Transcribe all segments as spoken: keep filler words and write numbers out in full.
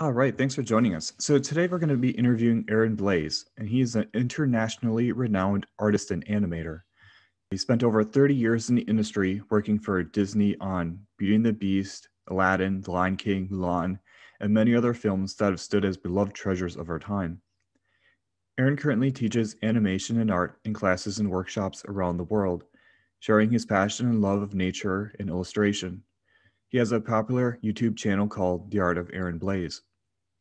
All right, thanks for joining us. So today we're going to be interviewing Aaron Blaise, and he is an internationally renowned artist and animator. He spent over thirty years in the industry working for Disney on Beauty and the Beast, Aladdin, The Lion King, Mulan, and many other films that have stood as beloved treasures of our time. Aaron currently teaches animation and art in classes and workshops around the world, sharing his passion and love of nature and illustration. He has a popular YouTube channel called The Art of Aaron Blaise,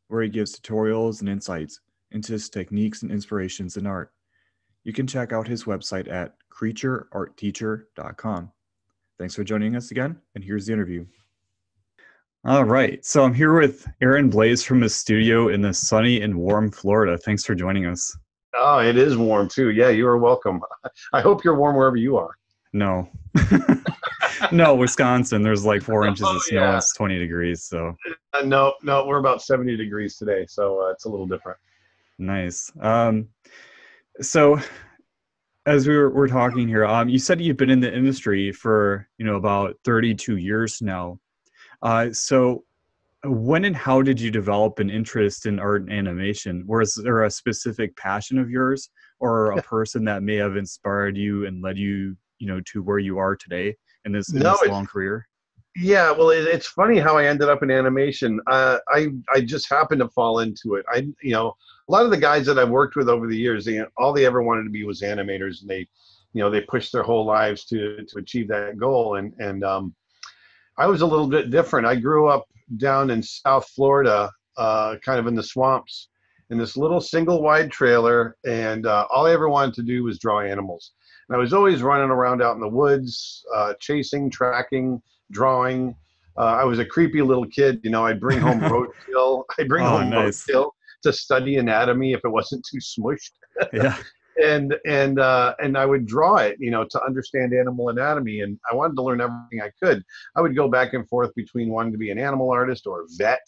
where he gives tutorials and insights into his techniques and inspirations in art. You can check out his website at creature art teacher dot com. Thanks for joining us again, and here's the interview. All right, so I'm here with Aaron Blaise from his studio in the sunny and warm Florida. Thanks for joining us. Oh, it is warm too. Yeah, you are welcome. I hope you're warm wherever you are. No. No, Wisconsin, there's like four inches oh, of snow. Yeah. It's twenty degrees. So uh, no, no, we're about seventy degrees today. So uh, it's a little different. Nice. Um, so as we were, we're talking here, um, you said you've been in the industry for, you know, about thirty-two years now. Uh, so when and how did you develop an interest in art and animation? Was there a specific passion of yours or a person that may have inspired you and led you, you know, to where you are today? In this, in no, this long career? Yeah, well, it, it's funny how I ended up in animation. Uh, I I just happened to fall into it. I you know a lot of the guys that I've worked with over the years, they, all they ever wanted to be was animators, and they, you know, they pushed their whole lives to to achieve that goal. And and um, I was a little bit different. I grew up down in South Florida, uh, kind of in the swamps, in this little single wide trailer, and uh, all I ever wanted to do was draw animals. And I was always running around out in the woods, uh, chasing, tracking, drawing. Uh, I was a creepy little kid. You know, I'd bring home roadkill. I'd bring oh, home nice. roadkill to study anatomy if it wasn't too smushed. Yeah. and and uh, and I would draw it, you know, to understand animal anatomy. And I wanted to learn everything I could. I would go back and forth between wanting to be an animal artist or a vet.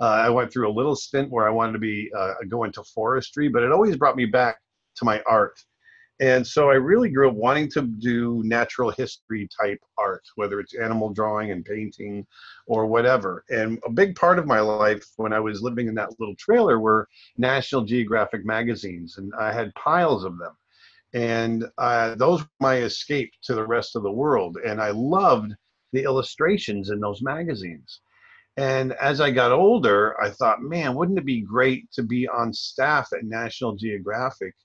Uh, I went through a little stint where I wanted to be uh, go into forestry, but it always brought me back to my art. And so I really grew up wanting to do natural history type art, whether it's animal drawing and painting or whatever. And a big part of my life when I was living in that little trailer were National Geographic magazines, and I had piles of them. And uh, those were my escape to the rest of the world. And I loved the illustrations in those magazines. And as I got older, I thought, man, wouldn't it be great to be on staff at National Geographic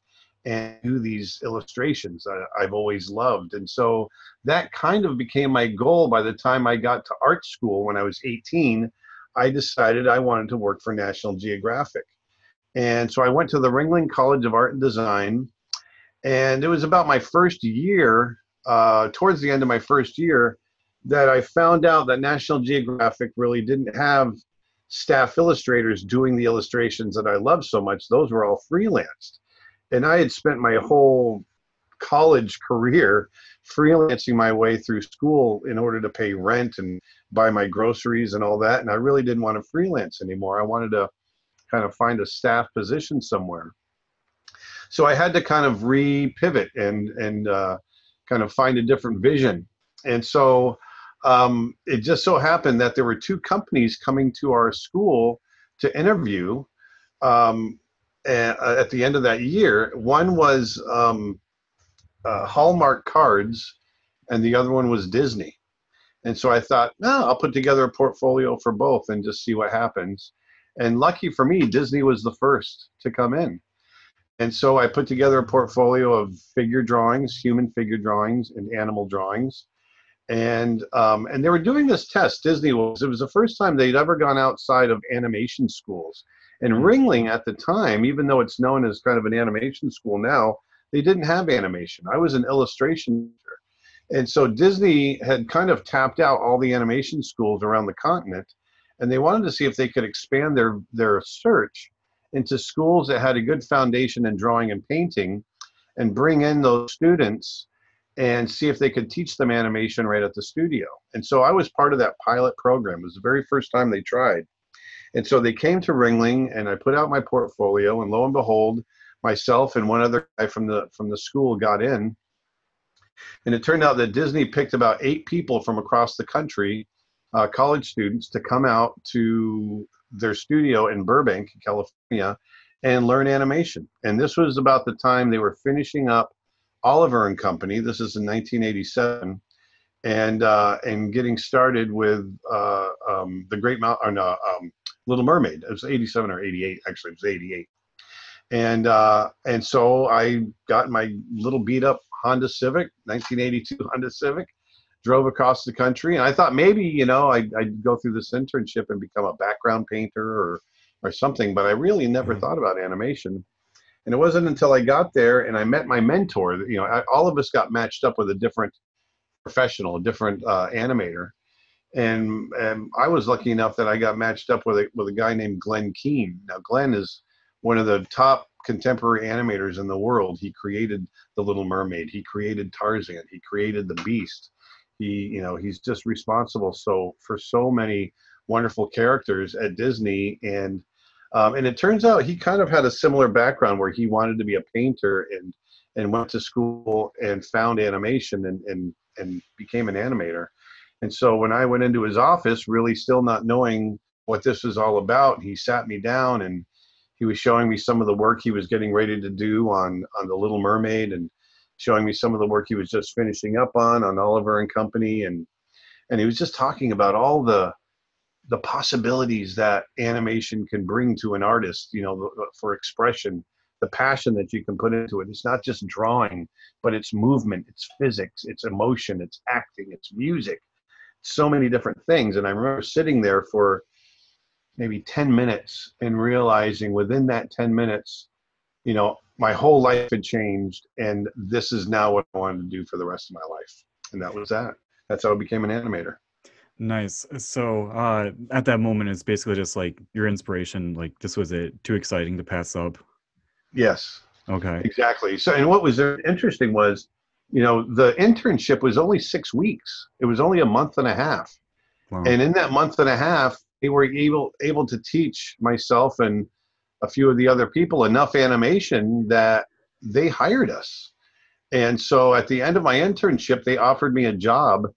and do these illustrations that I've always loved? And so that kind of became my goal. By the time I got to art school when I was eighteen, I decided I wanted to work for National Geographic. And so I went to the Ringling College of Art and Design, and it was about my first year, uh, towards the end of my first year, that I found out that National Geographic really didn't have staff illustrators doing the illustrations that I loved so much. Those were all freelanced. And I had spent my whole college career freelancing my way through school in order to pay rent and buy my groceries and all that. And I really didn't want to freelance anymore. I wanted to kind of find a staff position somewhere. So I had to kind of re-pivot and, and uh, kind of find a different vision. And so um, it just so happened that there were two companies coming to our school to interview um, Uh, at the end of that year. One was um, uh, Hallmark Cards, and the other one was Disney. And so I thought, no, I'll put together a portfolio for both and just see what happens. And lucky for me, Disney was the first to come in. And so I put together a portfolio of figure drawings, human figure drawings, and animal drawings. And um, and they were doing this test. Disney was, it was the first time they'd ever gone outside of animation schools. And Ringling at the time, even though it's known as kind of an animation school now, they didn't have animation. I was an illustration teacher. And so Disney had kind of tapped out all the animation schools around the continent, and they wanted to see if they could expand their, their search into schools that had a good foundation in drawing and painting and bring in those students and see if they could teach them animation right at the studio. And so I was part of that pilot program. It was the very first time they tried. And so they came to Ringling, and I put out my portfolio, and lo and behold, myself and one other guy from the from the school got in. And it turned out that Disney picked about eight people from across the country, uh, college students, to come out to their studio in Burbank, California, and learn animation. And this was about the time they were finishing up Oliver and Company. This is in nineteen eighty-seven, and uh, and getting started with uh, um, the Great Mount, or no, um, Little Mermaid. It was eighty-seven or eighty-eight. Actually, it was eighty-eight. And uh, and so I got my little beat up Honda Civic, nineteen eighty-two Honda Civic, drove across the country, and I thought maybe, you know, I'd, I'd go through this internship and become a background painter or or something, but I really never thought about animation. And it wasn't until I got there and I met my mentor, you know, I, all of us got matched up with a different professional, a different uh, animator. And, and I was lucky enough that I got matched up with a, with a guy named Glenn Keane. Now, Glenn is one of the top contemporary animators in the world. He created The Little Mermaid. He created Tarzan. He created The Beast. He, you know, he's just responsible so for so many wonderful characters at Disney. And Um, and it turns out he kind of had a similar background where he wanted to be a painter and and went to school and found animation and, and, and became an animator. And so when I went into his office, really still not knowing what this was all about, he sat me down and he was showing me some of the work he was getting ready to do on, on The Little Mermaid, and showing me some of the work he was just finishing up on, on Oliver and Company. And, and he was just talking about all the the possibilities that animation can bring to an artist, you know, for expression, the passion that you can put into it. It's not just drawing, but it's movement, it's physics, it's emotion, it's acting, it's music, so many different things. And I remember sitting there for maybe ten minutes and realizing within that ten minutes, you know, my whole life had changed, and this is now what I wanted to do for the rest of my life. And that was that. That's how I became an animator. Nice. So uh, at that moment, it's basically just like your inspiration, like this was it, too exciting to pass up. Yes. Okay. Exactly. So, and what was interesting was, you know, the internship was only six weeks. It was only a month and a half. Wow. And in that month and a half, they were able, able to teach myself and a few of the other people enough animation that they hired us. And so at the end of my internship, they offered me a job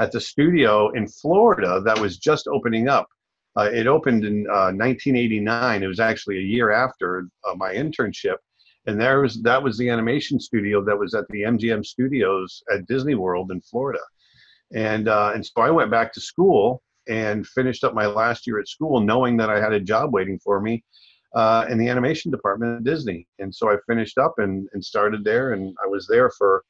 at the studio in Florida that was just opening up. Uh, it opened in uh, nineteen eighty-nine. It was actually a year after uh, my internship. And there was, that was the animation studio that was at the M G M Studios at Disney World in Florida. And, uh, and so I went back to school and finished up my last year at school knowing that I had a job waiting for me uh, in the animation department at Disney. And so I finished up and, and started there, and I was there for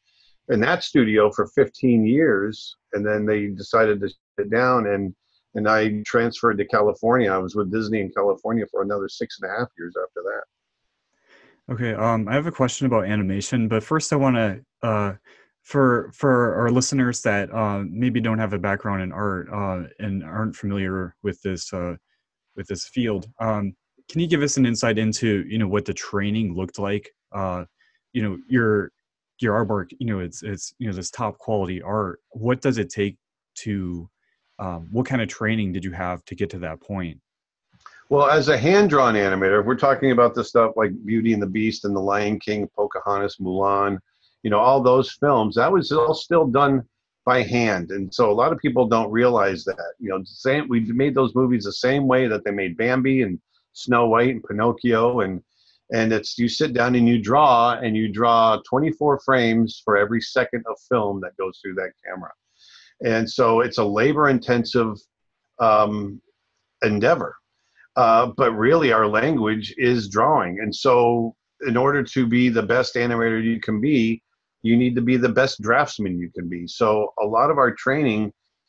in that studio for fifteen years, and then they decided to shut it down, and and I transferred to California. I was with Disney in California for another six and a half years after that. Okay, um, I have a question about animation, but first I want to, uh, for for our listeners that uh, maybe don't have a background in art uh, and aren't familiar with this uh, with this field, um, can you give us an insight into, you know, what the training looked like? Uh, you know, your your artwork, you know, it's, it's, you know, this top quality art. What does it take to, um, what kind of training did you have to get to that point? Well, as a hand-drawn animator, if we're talking about the stuff like Beauty and the Beast and The Lion King, Pocahontas, Mulan, you know, all those films, that was all still done by hand. And so a lot of people don't realize that, you know, same, we made those movies the same way that they made Bambi and Snow White and Pinocchio, and And it's, you sit down and you draw, and you draw twenty-four frames for every second of film that goes through that camera. And so it's a labor-intensive um, endeavor. Uh, but really our language is drawing. And so in order to be the best animator you can be, you need to be the best draftsman you can be. So a lot of our training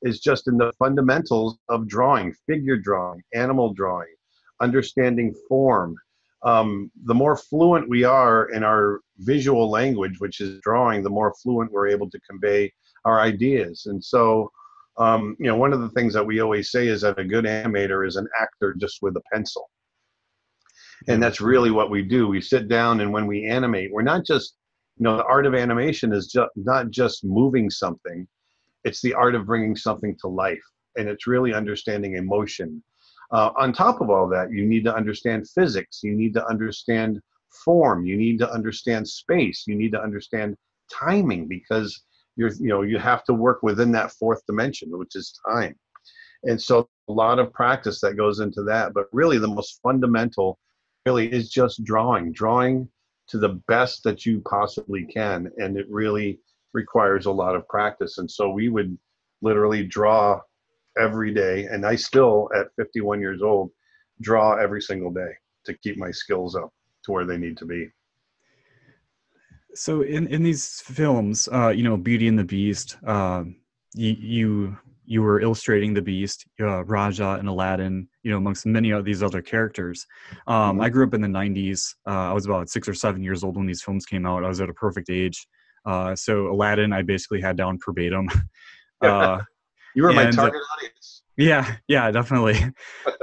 is just in the fundamentals of drawing, figure drawing, animal drawing, understanding form. Um, the more fluent we are in our visual language, which is drawing, the more fluent we're able to convey our ideas. And so, um, you know, one of the things that we always say is that a good animator is an actor just with a pencil. And that's really what we do. We sit down, and when we animate, we're not just, you know, the art of animation is just not just moving something. It's the art of bringing something to life. And it's really understanding emotion. Uh, on top of all that, you need to understand physics, you need to understand form, you need to understand space, you need to understand timing, because you're, you know, you have to work within that fourth dimension, which is time. And so a lot of practice that goes into that. But really the most fundamental really is just drawing, drawing to the best that you possibly can. And it really requires a lot of practice. And so we would literally draw every day. And I still, at fifty-one years old, draw every single day to keep my skills up to where they need to be. So in, in these films, uh, you know, Beauty and the Beast, uh, you, you you were illustrating the Beast, uh, Raja and Aladdin, you know, amongst many of these other characters. Um, I grew up in the nineties. Uh, I was about six or seven years old when these films came out. I was at a perfect age. Uh, so Aladdin, I basically had down verbatim. Uh, you were and, my target audience. Yeah, yeah, definitely.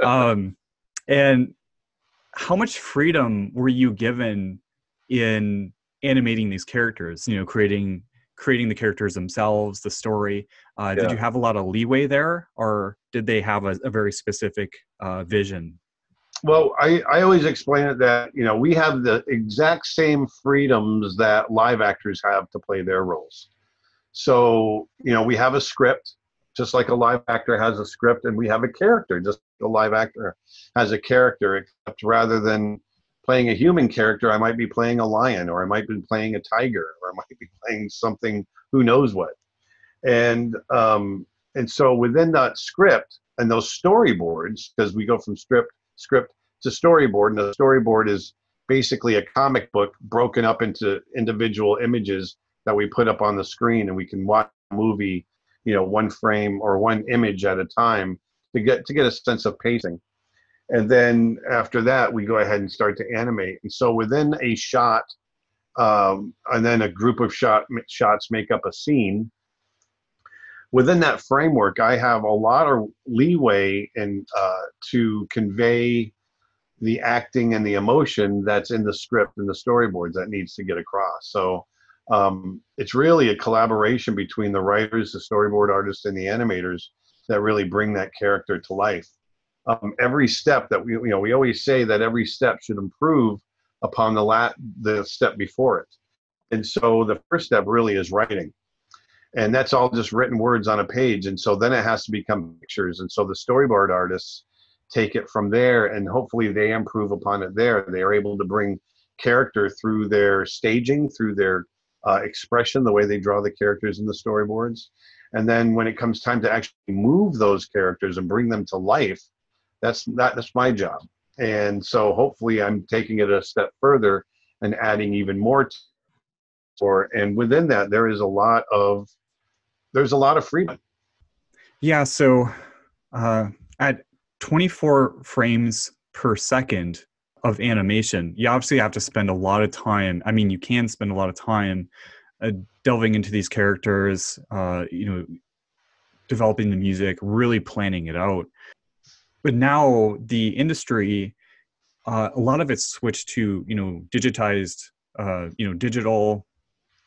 um, and how much freedom were you given in animating these characters, you know, creating creating the characters themselves, the story? Uh, yeah. Did you have a lot of leeway there, or did they have a, a very specific uh, vision? Well, I, I always explain it that, you know, we have the exact same freedoms that live actors have to play their roles. So, you know, we have a script, just like a live actor has a script, and we have a character, just like a live actor has a character, except rather than playing a human character, I might be playing a lion, or I might be playing a tiger, or I might be playing something who knows what. And um, and so within that script and those storyboards, because we go from script, script to storyboard, and the storyboard is basically a comic book broken up into individual images that we put up on the screen, and we can watch a movie, you know, one frame or one image at a time to get to get a sense of pacing. And then after that, we go ahead and start to animate. And so within a shot, um, and then a group of shot, shots make up a scene. Within that framework, I have a lot of leeway in, uh, to convey the acting and the emotion that's in the script and the storyboards that needs to get across. So um, it's really a collaboration between the writers, the storyboard artists, and the animators that really bring that character to life. Um, every step that we, you know, we always say that every step should improve upon the la the step before it. And so the first step really is writing. And that's all just written words on a page. And so then it has to become pictures. And so the storyboard artists take it from there, and hopefully they improve upon it there. They are able to bring character through their staging, through their uh, expression, the way they draw the characters in the storyboards. And then when it comes time to actually move those characters and bring them to life, That's not, that's my job. And so hopefully I'm taking it a step further and adding even more to for, and within that, there is a lot of, there's a lot of freedom. Yeah, so uh, at twenty-four frames per second of animation, you obviously have to spend a lot of time. I mean, you can spend a lot of time uh, delving into these characters, uh, you know, developing the music, really planning it out. But now the industry, uh, a lot of it's switched to, you know, digitized, uh, you know, digital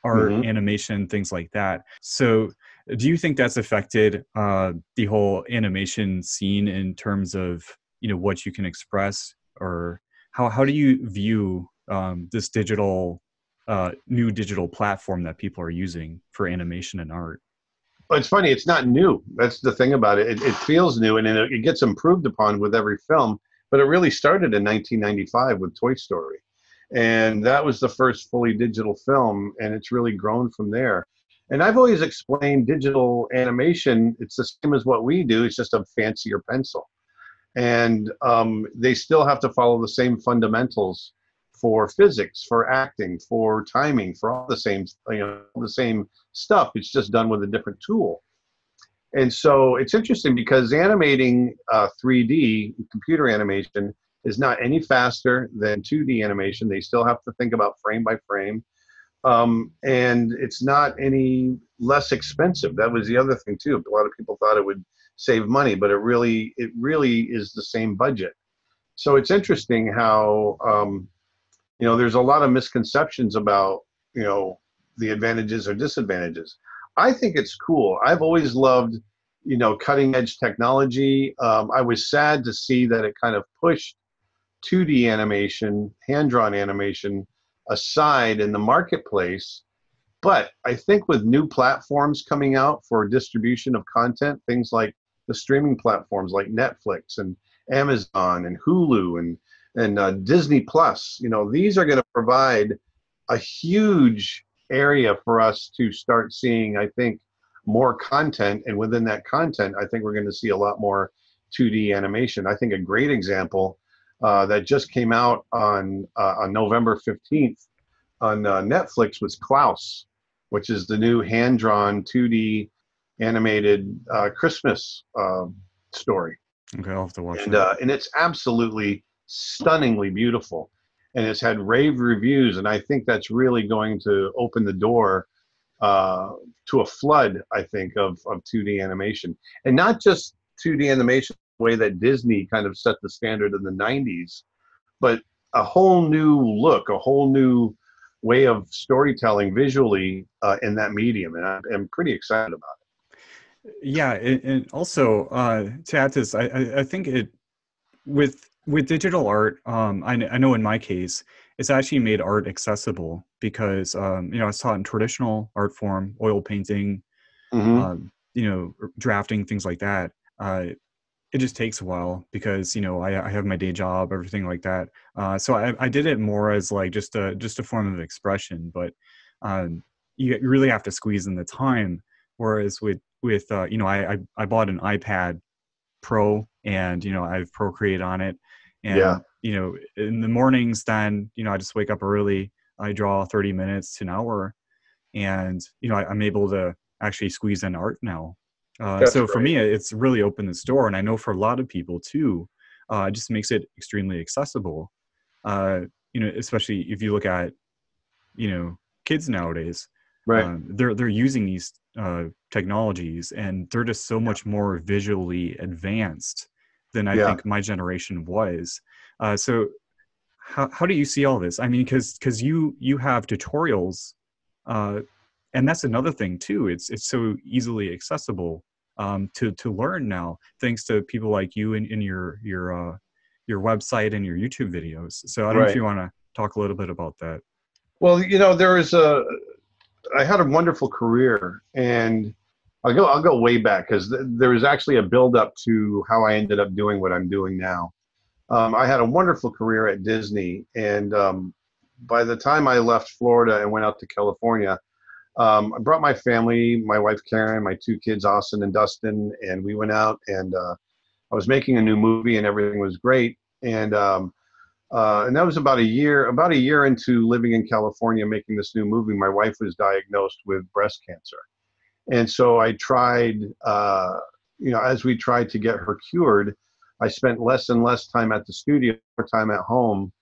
art, mm-hmm. animation, things like that. So do you think that's affected uh, the whole animation scene in terms of, you know, what you can express? Or how, how do you view um, this digital, uh, new digital platform that people are using for animation and art? Well, it's funny, it's not new. That's the thing about it. It, it feels new, and it, it gets improved upon with every film, but it really started in nineteen ninety-five with Toy Story. And that was the first fully digital film, and it's really grown from there. And I've always explained digital animation, it's the same as what we do, it's just a fancier pencil. And um, they still have to follow the same fundamentals for physics, for acting, for timing, for all the same, you know, the same stuff. It's just done with a different tool. And so it's interesting because animating uh, three D, computer animation, is not any faster than two D animation. They still have to think about frame by frame. Um, and it's not any less expensive. That was the other thing too. A lot of people thought it would save money, but it really, it really is the same budget. So it's interesting how, um, you know, there's a lot of misconceptions about, you know, the advantages or disadvantages. I think it's cool. I've always loved, you know, cutting edge technology. Um, I was sad to see that it kind of pushed two D animation, hand-drawn animation aside in the marketplace. But I think with new platforms coming out for distribution of content, things like the streaming platforms like Netflix and Amazon and Hulu and and uh, Disney Plus. You know, these are going to provide a huge area for us to start seeing, I think, more content. And within that content, I think we're going to see a lot more two D animation. I think a great example uh, that just came out on, uh, on November fifteenth on uh, Netflix was Klaus, which is the new hand-drawn two D animated uh, Christmas uh, story. Okay, I'll have to watch and, that. Uh, and it's absolutely stunningly beautiful. And it's had rave reviews, and I think that's really going to open the door uh, to a flood, I think, of, of two D animation. And not just two D animation the way that Disney kind of set the standard in the nineties, but a whole new look, a whole new way of storytelling visually uh, in that medium. And I, I'm pretty excited about it. Yeah, and, and also, uh, to add to this, I, I, I think it, with With digital art, um, I, I know in my case, it's actually made art accessible because, um, you know, I was taught in traditional art form, oil painting, mm-hmm. um, you know, drafting, things like that. Uh, it just takes a while because, you know, I, I have my day job, everything like that. Uh, so I, I did it more as like just a, just a form of expression, but um, you really have to squeeze in the time. Whereas with, with uh, you know, I, I, I bought an iPad Pro and, you know, I've Procreate on it. And, yeah. you know, in the mornings, then, you know, I just wake up early, I draw thirty minutes to an hour, and, you know, I, I'm able to actually squeeze in art now. Uh, so great. For me, it's really opened this door. And I know for a lot of people too, uh, it just makes it extremely accessible. Uh, you know, especially if you look at, you know, kids nowadays, right. Um, they're, they're using these uh, technologies, and they're just so much more visually advanced than I yeah. think my generation was. Uh, so how, how do you see all this? I mean, because because you you have tutorials, uh, and that's another thing too. It's it's so easily accessible um, to to learn now, thanks to people like you and in, in your your uh, your website and your YouTube videos. So I don't right. know if you want to talk a little bit about that. Well, you know, there is a I had a wonderful career, and I'll go, I'll go way back because th there was actually a buildup to how I ended up doing what I'm doing now. Um, I had a wonderful career at Disney, and um, by the time I left Florida and went out to California, um, I brought my family, my wife Karen, my two kids, Austin and Dustin, and we went out, and uh, I was making a new movie, and everything was great. And, um, uh, and that was about a year, about a year into living in California, making this new movie. My wife was diagnosed with breast cancer. And so I tried, uh, you know, as we tried to get her cured, I spent less and less time at the studio, more time at home.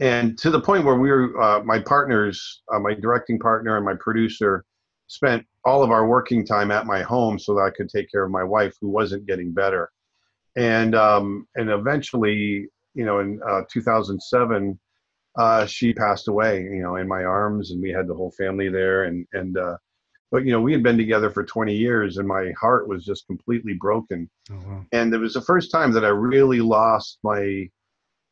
And to the point where we were, uh, my partners, uh, my directing partner and my producer spent all of our working time at my home so that I could take care of my wife, who wasn't getting better. And, um, and eventually, you know, in uh, two thousand seven, uh, she passed away, you know, in my arms, and we had the whole family there. And, and, uh, But, you know, we had been together for twenty years, and my heart was just completely broken. Oh, wow. And it was the first time that I really lost my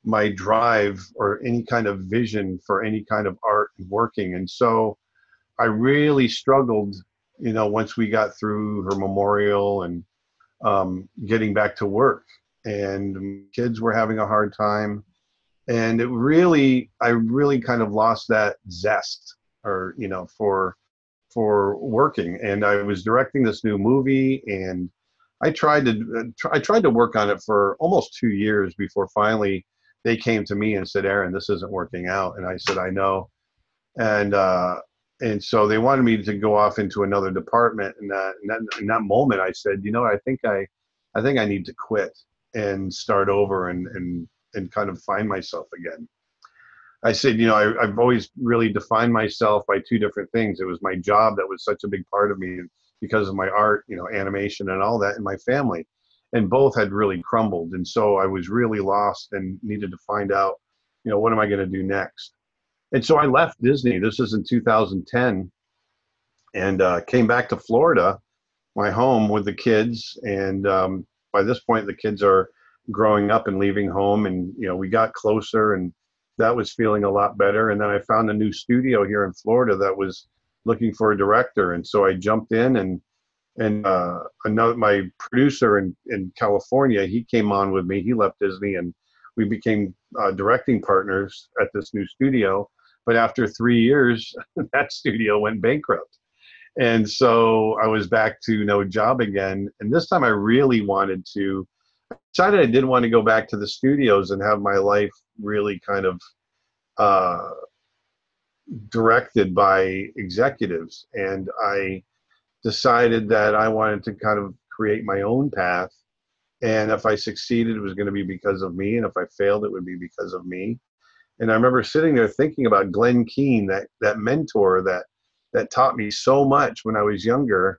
my drive or any kind of vision for any kind of art and working. And so I really struggled, you know, once we got through her memorial and um, getting back to work. And kids were having a hard time. And it really, I really kind of lost that zest or, you know, for... for working. And I was directing this new movie, and I tried to I tried to work on it for almost two years before finally they came to me and said, "Aaron, this isn't working out." And I said, "I know." And uh, and so they wanted me to go off into another department. And uh, in, that, in that moment, I said, "You know, I think I I think I need to quit and start over and and and kind of find myself again." I said, you know, I, I've always really defined myself by two different things. It was my job that was such a big part of me because of my art, you know, animation and all that, and my family. And both had really crumbled. And so I was really lost and needed to find out, you know, what am I going to do next? And so I left Disney. This is in two thousand ten, and uh, came back to Florida, my home, with the kids. And um, by this point, the kids are growing up and leaving home. And, you know, we got closer, and that was feeling a lot better. And then I found a new studio here in Florida that was looking for a director. And so I jumped in and And uh, another, my producer in, in California, he came on with me. He left Disney, and we became uh, directing partners at this new studio. But after three years, that studio went bankrupt. And so I was back to no job again. And this time I really wanted to, I decided I didn't want to go back to the studios and have my life really kind of uh, directed by executives. And I decided that I wanted to kind of create my own path. And if I succeeded, it was going to be because of me. And if I failed, it would be because of me. And I remember sitting there thinking about Glenn Keane, that, that mentor that, that taught me so much when I was younger,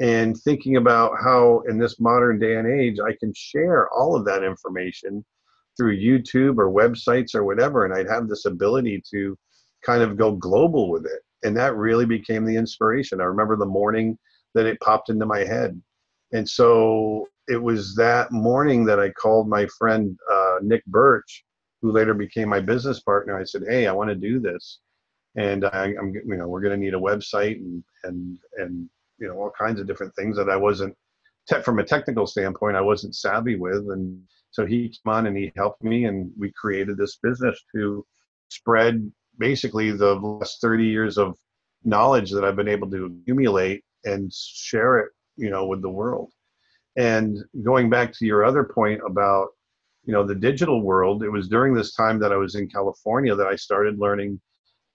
and thinking about how in this modern day and age, I can share all of that information through YouTube or websites or whatever. And I'd have this ability to kind of go global with it. And that really became the inspiration. I remember the morning that it popped into my head. And so it was that morning that I called my friend uh, Nick Birch, who later became my business partner. I said, "Hey, I want to do this, and I, I'm, you know, we're going to need a website and and and you know, all kinds of different things that I wasn't, te from a technical standpoint, I wasn't savvy with." And so he came on and he helped me, and we created this business to spread basically the last thirty years of knowledge that I've been able to accumulate and share it, you know, with the world. And going back to your other point about, you know, the digital world, it was during this time that I was in California that I started learning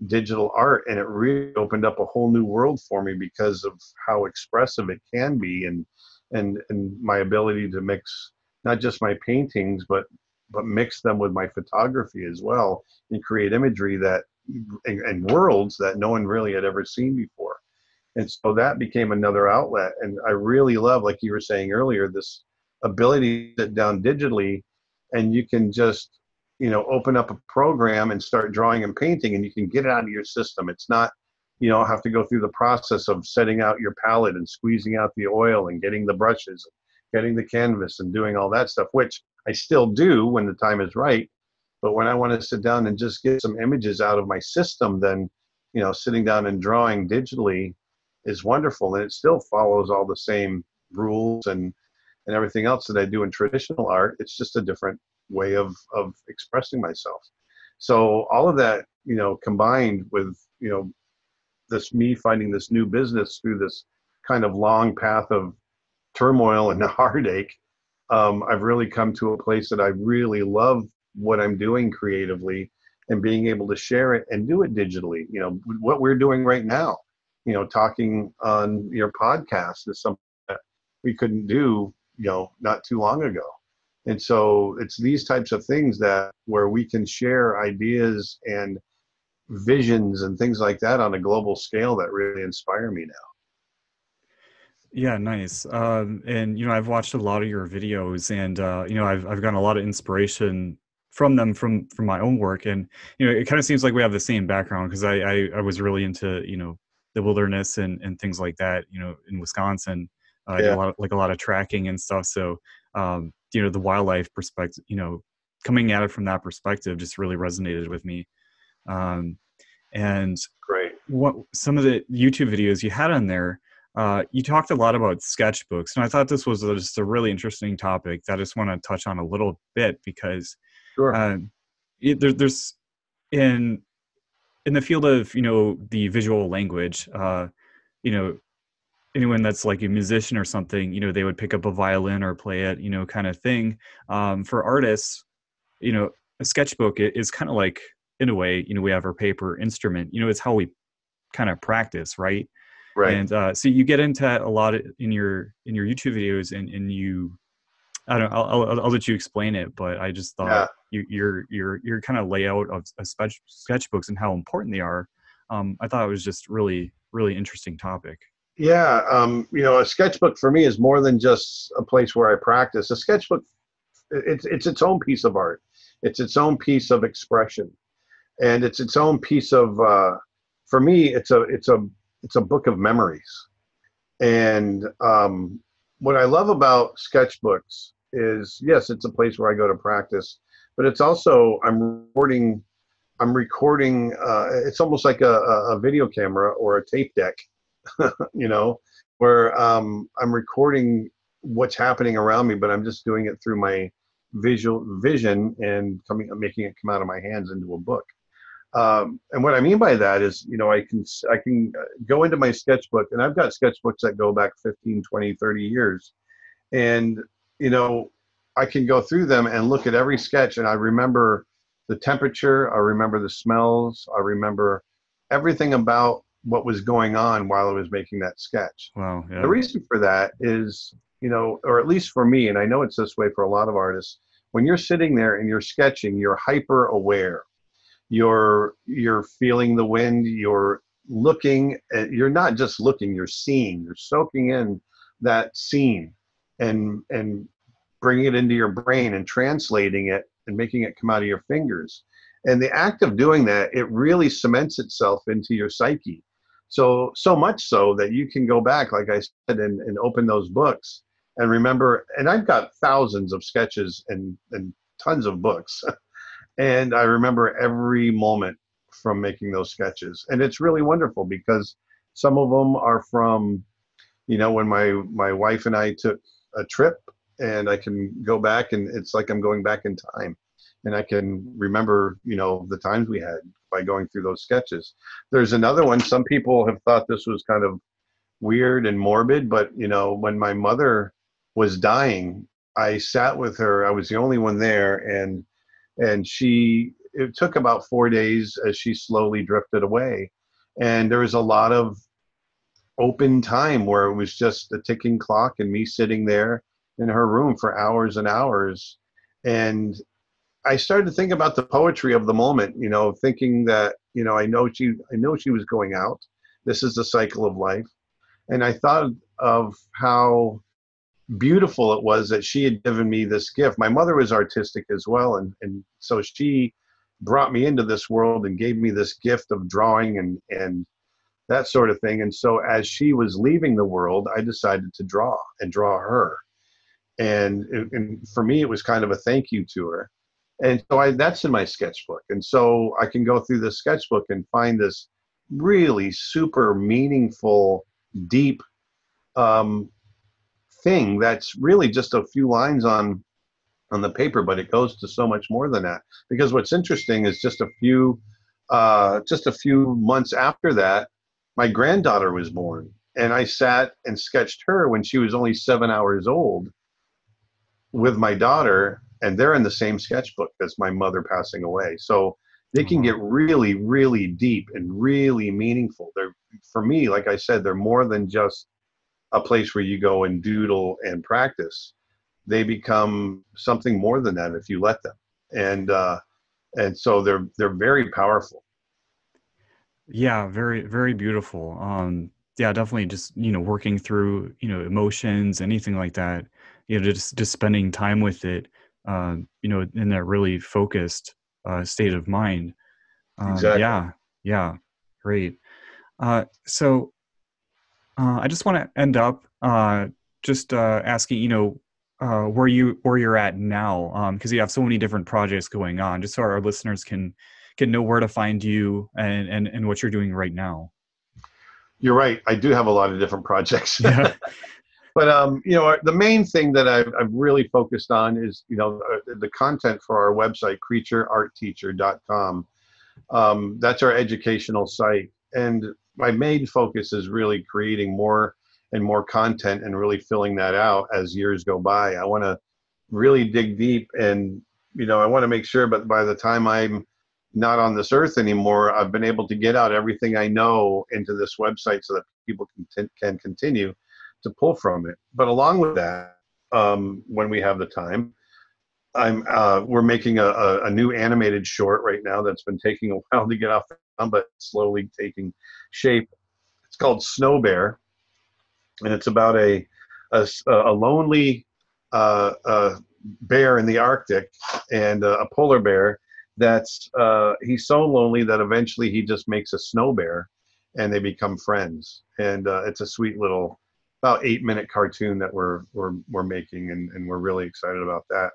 digital art, and it really opened up a whole new world for me because of how expressive it can be, and and and my ability to mix not just my paintings but but mix them with my photography as well, and create imagery that and, and worlds that no one really had ever seen before. And so that became another outlet, and I really love, like you were saying earlier, this ability to sit down digitally and you can just, you know, open up a program and start drawing and painting, and you can get it out of your system. It's not, you know, have to go through the process of setting out your palette and squeezing out the oil and getting the brushes, getting the canvas and doing all that stuff, which I still do when the time is right. But when I want to sit down and just get some images out of my system, then, you know, sitting down and drawing digitally is wonderful. And it still follows all the same rules and and everything else that I do in traditional art. It's just a different way of, of expressing myself. So all of that, you know, combined with, you know, this me finding this new business through this kind of long path of turmoil and heartache, um, I've really come to a place that I really love what I'm doing creatively and being able to share it and do it digitally. You know, what we're doing right now, you know, talking on your podcast is something that we couldn't do, you know, not too long ago. And so it's these types of things that where we can share ideas and visions and things like that on a global scale that really inspire me now. Yeah, nice. Um, and, you know, I've watched a lot of your videos, and, uh, you know, I've, I've gotten a lot of inspiration from them, from, from my own work. And, you know, it kind of seems like we have the same background, because I, I, I was really into, you know, the wilderness and, and things like that, you know, in Wisconsin. Uh, yeah. I did a lot of, like a lot of tracking and stuff. So, um, you know, the wildlife perspective, you know, coming at it from that perspective just really resonated with me. Um, and great. What, some of the YouTube videos you had on there, uh, you talked a lot about sketchbooks. And I thought this was just a really interesting topic that I just want to touch on a little bit, because sure. uh, it, there, there's in, in the field of, you know, the visual language, uh, you know, anyone that's like a musician or something, you know, they would pick up a violin or play it, you know, kind of thing. Um, for artists, you know, a sketchbook is kind of like, in a way, you know, we have our paper instrument, you know, it's how we kind of practice. Right. Right. And uh, so you get into a lot of, in your, in your YouTube videos, and, and you, I don't know, I'll, I'll, I'll let you explain it, but I just thought yeah. you, your, your, your kind of layout of, of sketch, sketchbooks and how important they are. Um, I thought it was just really, really interesting topic. Yeah, um, you know, a sketchbook for me is more than just a place where I practice. A sketchbook, it's, it's its own piece of art. It's its own piece of expression. And it's its own piece of, uh, for me, it's a, it's, a, it's a book of memories. And um, what I love about sketchbooks is, yes, it's a place where I go to practice, but it's also, I'm recording, I'm recording uh, it's almost like a, a video camera or a tape deck. You know, where um, I'm recording what's happening around me, but I'm just doing it through my visual vision and coming, making it come out of my hands into a book. Um, and what I mean by that is, you know, I can, I can go into my sketchbook, and I've got sketchbooks that go back fifteen, twenty, thirty years. And, you know, I can go through them and look at every sketch, and I remember the temperature, I remember the smells, I remember everything about what was going on while I was making that sketch. Wow, yeah. The reason for that is, you know, or at least for me, and I know it's this way for a lot of artists, when you're sitting there and you're sketching, you're hyper aware. You're, you're feeling the wind, you're looking, at, you're not just looking, you're seeing, you're soaking in that scene and, and bringing it into your brain and translating it and making it come out of your fingers. And the act of doing that, it really cements itself into your psyche. So, so much so that you can go back, like I said, and, and open those books and remember, and I've got thousands of sketches and, and tons of books. And I remember every moment from making those sketches. And it's really wonderful because some of them are from, you know, when my, my wife and I took a trip, and I can go back and it's like I'm going back in time. And I can remember, you know, the times we had by going through those sketches. There's another one. Some people have thought this was kind of weird and morbid, but, you know, when my mother was dying, I sat with her. I was the only one there. And And she, it took about four days as she slowly drifted away. And there was a lot of open time where it was just a ticking clock and me sitting there in her room for hours and hours. And I started to think about the poetry of the moment, you know, thinking that, you know, I know she, I know she was going out. This is the cycle of life. And I thought of how beautiful it was that she had given me this gift. My mother was artistic as well, and and so she brought me into this world and gave me this gift of drawing and and that sort of thing. And so as she was leaving the world, I decided to draw and draw her, and it, and for me it was kind of a thank you to her. And so I that's in my sketchbook, and so I can go through the sketchbook and find this really super meaningful, deep um thing that's really just a few lines on on the paper, but it goes to so much more than that. Because what's interesting is just a few uh, just a few months after that, my granddaughter was born, and I sat and sketched her when she was only seven hours old with my daughter, and they're in the same sketchbook as my mother passing away. So they can get really, really deep and really meaningful. They're, for me, like I said, they're more than just a place where you go and doodle and practice. They become something more than that if you let them. And uh, and so they're they're very powerful. Yeah, very, very beautiful. Um, yeah, definitely just, you know, working through, you know, emotions, anything like that, you know, just, just spending time with it, uh, you know, in that really focused uh, state of mind. Um, exactly. Yeah, yeah, great. Uh, so, Uh, I just want to end up uh, just uh, asking, you know, uh, where you where you're at now, because um, you have so many different projects going on. Just so our listeners can can know where to find you and and, and what you're doing right now. You're right. I do have a lot of different projects, yeah. But um, you know, the main thing that I've, I've really focused on is, you know, the content for our website, creature art teacher dot com. Um, that's our educational site, and my main focus is really creating more and more content and really filling that out as years go by. I want to really dig deep, and, you know, I want to make sure, but by the time I'm not on this earth anymore, I've been able to get out everything I know into this website so that people can, can continue to pull from it. But along with that, um, when we have the time, I'm uh, we're making a, a, a new animated short right now that's been taking a while to get off the ground, but slowly taking shape. It's called Snow Bear, and it's about a a, a lonely uh, uh, bear in the Arctic, and uh, a polar bear that's uh, he's so lonely that eventually he just makes a snow bear, and they become friends. And uh, it's a sweet little about eight minute cartoon that we're we're we're making, and, and we're really excited about that.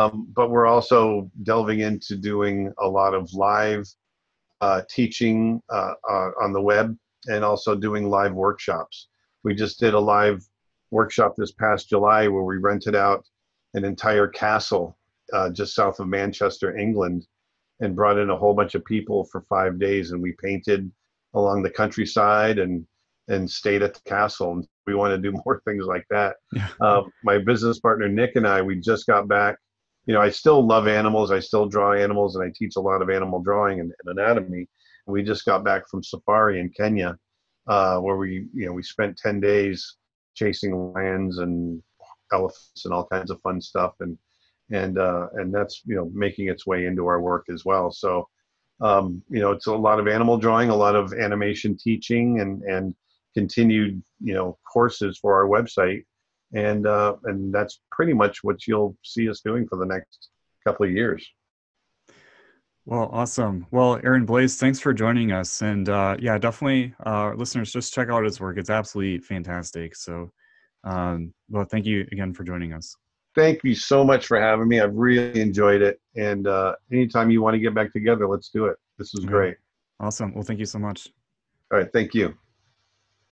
Um, but we're also delving into doing a lot of live uh, teaching uh, uh, on the web, and also doing live workshops. We just did a live workshop this past July where we rented out an entire castle uh, just south of Manchester, England, and brought in a whole bunch of people for five days. And we painted along the countryside and and stayed at the castle. And we want to do more things like that. Yeah. Uh, my business partner, Nick, and I, we just got back. You know, I still love animals. I still draw animals, and I teach a lot of animal drawing and, and anatomy. We just got back from safari in Kenya, uh, where we, you know, we spent ten days chasing lions and elephants and all kinds of fun stuff. And, and, uh, and that's, you know, making its way into our work as well. So, um, you know, it's a lot of animal drawing, a lot of animation teaching, and, and continued, you know, courses for our website. And, uh, and that's pretty much what you'll see us doing for the next couple of years. Well, awesome. Well, Aaron Blaise, thanks for joining us. And uh, yeah, definitely, uh, listeners, just check out his work. It's absolutely fantastic. So, um, well, thank you again for joining us. Thank you so much for having me. I've really enjoyed it. And uh, anytime you want to get back together, let's do it. This is great. Awesome. Well, thank you so much. All right. Thank you.